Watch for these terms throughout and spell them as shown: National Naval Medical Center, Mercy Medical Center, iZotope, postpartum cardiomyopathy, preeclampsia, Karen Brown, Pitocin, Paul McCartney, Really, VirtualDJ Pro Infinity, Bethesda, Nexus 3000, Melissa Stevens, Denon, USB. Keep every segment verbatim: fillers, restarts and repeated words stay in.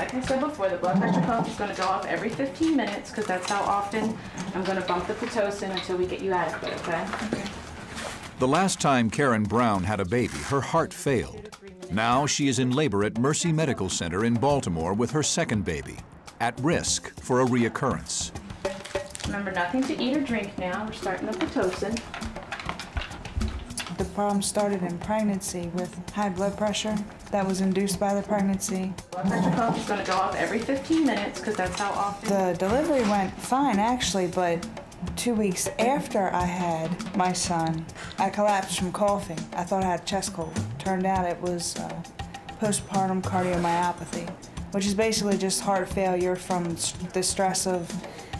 like I said before, the blood pressure cuff is going to go off every fifteen minutes because that's how often I'm going to bump the Pitocin until we get you adequate, okay? Okay. The last time Karen Brown had a baby, her heart failed. Now she is in labor at Mercy Medical Center in Baltimore with her second baby, at risk for a reoccurrence. Remember, nothing to eat or drink now. We're starting the Pitocin. The problem started in pregnancy with high blood pressure that was induced by the pregnancy. Blood pressure cuff is going to go off every fifteen minutes because that's how often. The delivery went fine, actually, but two weeks after I had my son, I collapsed from coughing. I thought I had a chest cold. Turned out it was uh, postpartum cardiomyopathy, which is basically just heart failure from the stress of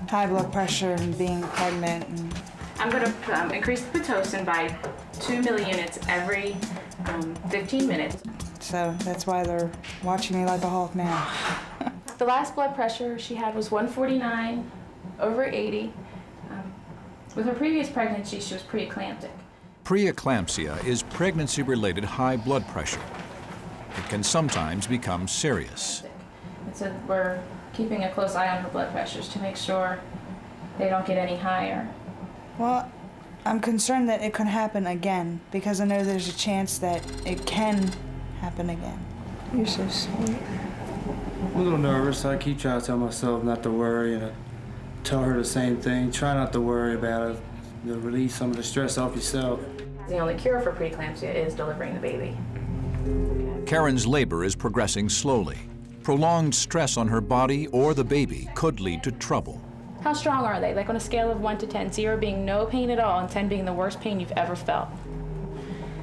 high blood pressure and being pregnant. And I'm going to um, increase the Pitocin by two milliunits every um, fifteen minutes. So that's why they're watching me like a hawk now. The last blood pressure she had was one forty-nine over eighty. Um, with her previous pregnancy, she was preeclamptic. Preeclampsia is pregnancy-related high blood pressure. It can sometimes become serious. And so we're keeping a close eye on her blood pressures to make sure they don't get any higher. Well, I'm concerned that it could happen again, because I know there's a chance that it can happen again. You're so sweet. I'm a little nervous. I keep trying to tell myself not to worry and I tell her the same thing. Try not to worry about it. To release some of the stress off yourself. The only cure for preeclampsia is delivering the baby. Karen's labor is progressing slowly. Prolonged stress on her body or the baby could lead to trouble. How strong are they? Like on a scale of one to ten, zero being no pain at all and ten being the worst pain you've ever felt.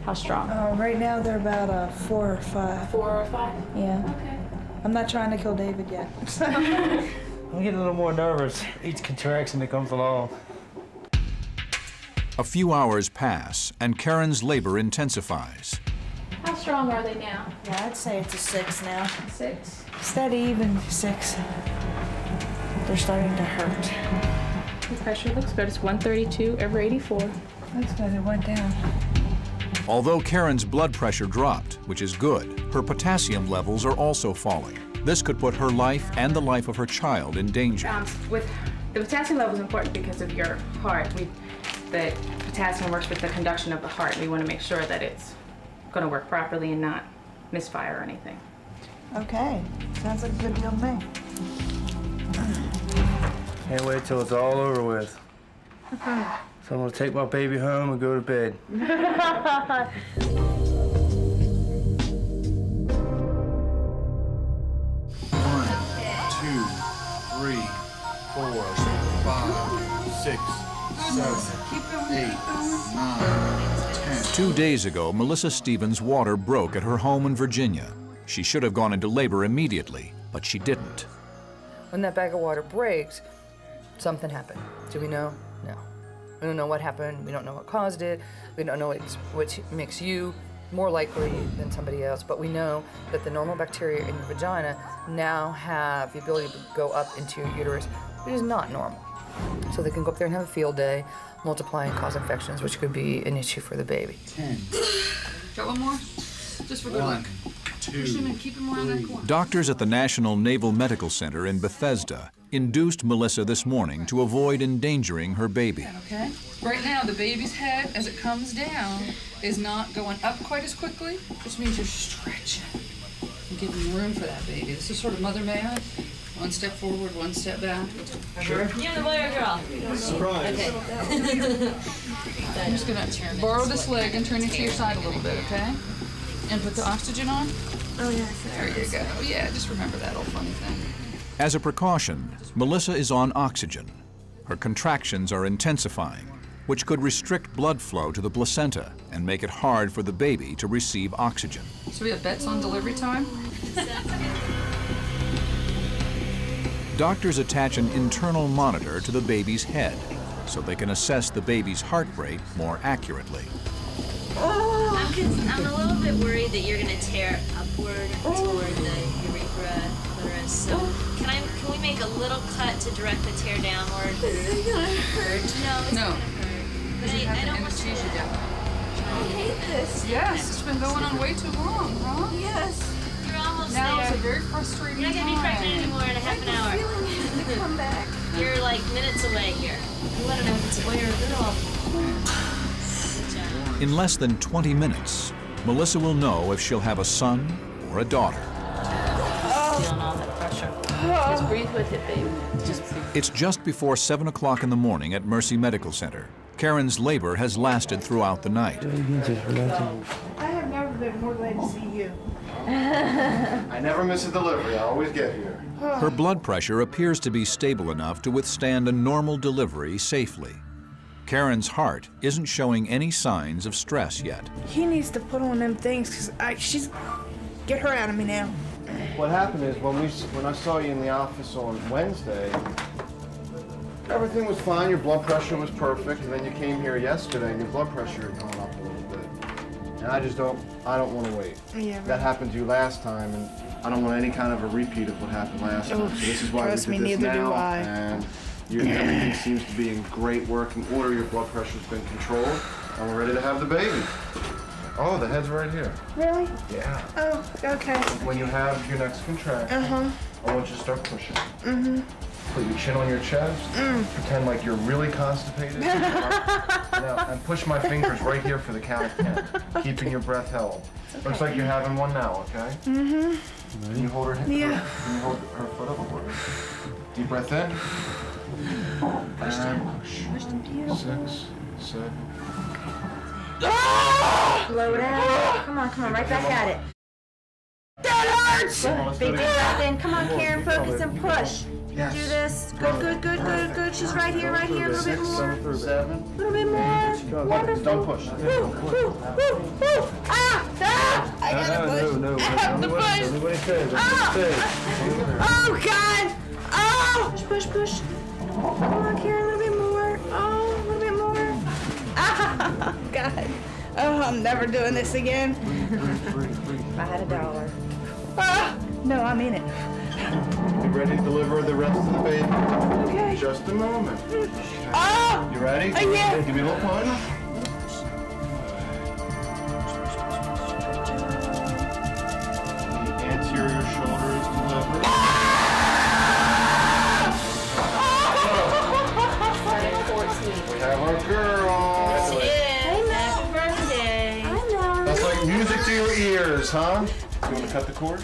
How strong? Uh, right now they're about a four or five. Four or five? Yeah. Okay. I'm not trying to kill David yet. I'm getting a little more nervous each contraction that comes along. A few hours pass and Karen's labor intensifies. How strong are they now? Yeah, I'd say it's a six now. Six? Steady, even six. They're starting to hurt. The pressure looks good. It's one thirty-two over eighty-four. That's good. It went down. Although Karen's blood pressure dropped, which is good, her potassium levels are also falling. This could put her life and the life of her child in danger. Um, with the potassium level is important because of your heart. We, the potassium works with the conduction of the heart. We want to make sure that it's going to work properly and not misfire or anything. Okay. Sounds like a good deal to me. Can't wait till it's all over with. So I'm gonna take my baby home and go to bed. One, two, three, four, five, six, seven, eight, nine, ten. Two days ago, Melissa Stevens' water broke at her home in Virginia. She should have gone into labor immediately, but she didn't. When that bag of water breaks, something happened. Do we know? No. We don't know what happened. We don't know what caused it. We don't know it's, which makes you more likely than somebody else. But we know that the normal bacteria in your vagina now have the ability to go up into your uterus, which is not normal. So they can go up there and have a field day, multiply and cause infections, which could be an issue for the baby. Ten. Got one more? Just for good luck. Doctors at the National Naval Medical Center in Bethesda induced Melissa this morning to avoid endangering her baby. Okay. Right now, the baby's head, as it comes down, is not going up quite as quickly, which means you're stretching and giving room for that baby. This is sort of mother math. One step forward, one step back. Sure. You're the boy or girl? Surprise. Okay. I'm just going to borrow this leg and turn it to your side a little bit, okay? And put the oxygen on? Oh, yeah. There you go. Yeah, just remember that old funny thing. As a precaution, Melissa is on oxygen. Her contractions are intensifying, which could restrict blood flow to the placenta and make it hard for the baby to receive oxygen. So we have bets on delivery time? Doctors attach an internal monitor to the baby's head so they can assess the baby's heart rate more accurately. Oh. I'm, con I'm a little bit worried that you're going to tear upward oh. toward the urethra, clitoris. So oh. can I? Can we make a little cut to direct the tear downward? Is it going to hurt? No, it's no. going to hurt. But I, I don't want to change it down. I hate this. Yes, it's been going on way too long, huh? Yes. You're almost now there. Now a very frustrating time. You're not going to be pregnant anymore in a half an hour. I have a feeling to come back. You're like minutes away here. You let them know if it's a boy or a girl. In less than twenty minutes, Melissa will know if she'll have a son or a daughter. Oh. Feeling all that pressure. Oh. Just breathe with it, baby. Just breathe. It's just before seven o'clock in the morning at Mercy Medical Center. Karen's labor has lasted throughout the night. I have never been more glad to see you. I never miss a delivery. I always get here. Her blood pressure appears to be stable enough to withstand a normal delivery safely. Karen's heart isn't showing any signs of stress yet. He needs to put on them things, because I, she's... Get her out of me now. What happened is, when, we, when I saw you in the office on Wednesday, everything was fine, your blood pressure was perfect, and then you came here yesterday and your blood pressure had gone up a little bit. And I just don't, I don't want to wait. Yeah, right. That happened to you last time, and I don't want any kind of a repeat of what happened last oh, time. So this is why we did me, this neither now, do I. And you, everything seems to be in great working order. Your blood pressure's been controlled, and we're ready to have the baby. Oh, the head's right here. Really? Yeah. Oh, okay. When you have your next contraction, uh-huh. I want you to start pushing. Mm-hmm. Put your chin on your chest, mm. pretend like you're really constipated, now, and push my fingers right here for the count of ten, okay. Keeping your breath held. Okay. Looks like you're having one now, okay? Mm-hmm. Can you hold her, yeah. her, can you hold her foot up a little bit? Deep breath in. And six, seven. Ah! Slow down. Come on, come on, right back at it. That hurts! Big breath in. Come on, Karen, focus and push. Yes. Do this. Good, good, good, good, good. She's right here, right here. A little bit more. A little bit more. Wonderful. Don't push. Woo, woo, woo, woo. Ah! Ah! I gotta push. No, no, no. I have to push. Oh! Oh, God! Oh! Push, push, push. Come on, Karen, a little bit more. Oh, a little bit more. Ah! God. Oh, I'm never doing this again. I had a dollar. Ah! No, I mean it. Ready to deliver the rest of the baby? Okay. Just a moment. Oh! You ready? Uh, yeah. Give me a little punch. The anterior shoulder is delivered. Ah! So, we have our girl. Happy birthday. I know. That's like music to your ears, huh? You want to cut the cord?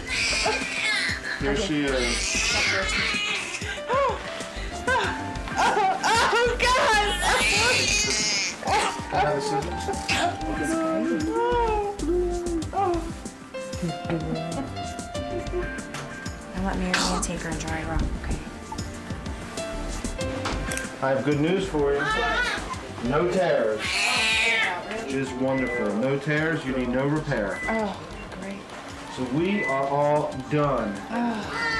Here okay. she is. Oh, oh, oh, oh, God! I want Mary to take her and dry her up, okay? I have good news for you. No tears. Which is wonderful. No tears, you need no repair. Oh, great. So we are all done. Oh.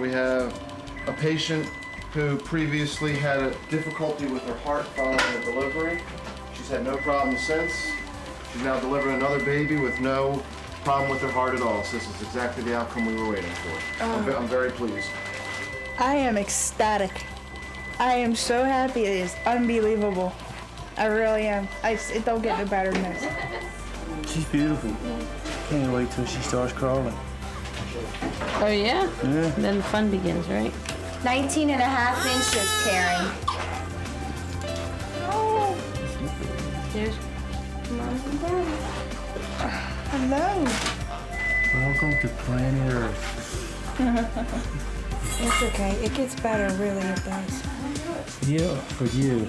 We have a patient who previously had a difficulty with her heart following her delivery. She's had no problem since. She's now delivered another baby with no problem with her heart at all. So this is exactly the outcome we were waiting for. Um, I'm, I'm very pleased. I am ecstatic. I am so happy. It is unbelievable. I really am. I, it don't get no better than this. She's beautiful. Can't wait till she starts crawling. Oh, yeah? Yeah. Then the fun begins, right? nineteen and a half inches, Karen. Oh. There's Mom and Daddy. Hello. Welcome to planet Earth. It's okay. It gets better, really, it does. Yeah, for you.